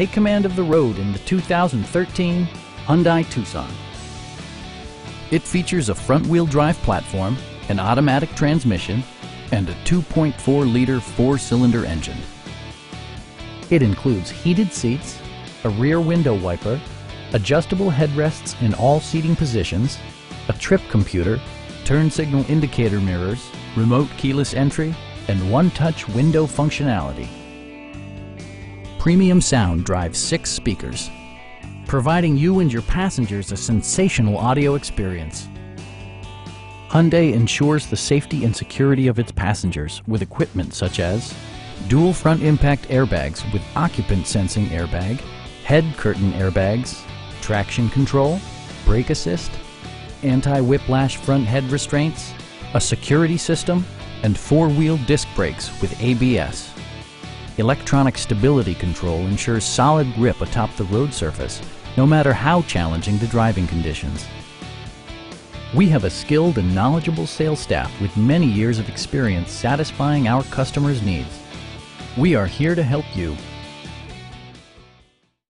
take command of the road in the 2013 Hyundai Tucson. It features a front-wheel drive platform, an automatic transmission, and a 2.4-liter four-cylinder engine. It includes heated seats, a rear window wiper, adjustable headrests in all seating positions, a trip computer, turn signal indicator mirrors, remote keyless entry, and one-touch window functionality. Premium sound drives 6 speakers, providing you and your passengers a sensational audio experience. Hyundai ensures the safety and security of its passengers with equipment such as dual front impact airbags with occupant sensing airbag, head curtain airbags, traction control, brake assist, anti-whiplash front head restraints, a security system, and four-wheel disc brakes with ABS. Electronic stability control ensures solid grip atop the road surface, no matter how challenging the driving conditions. We have a skilled and knowledgeable sales staff with many years of experience satisfying our customers' needs. We are here to help you.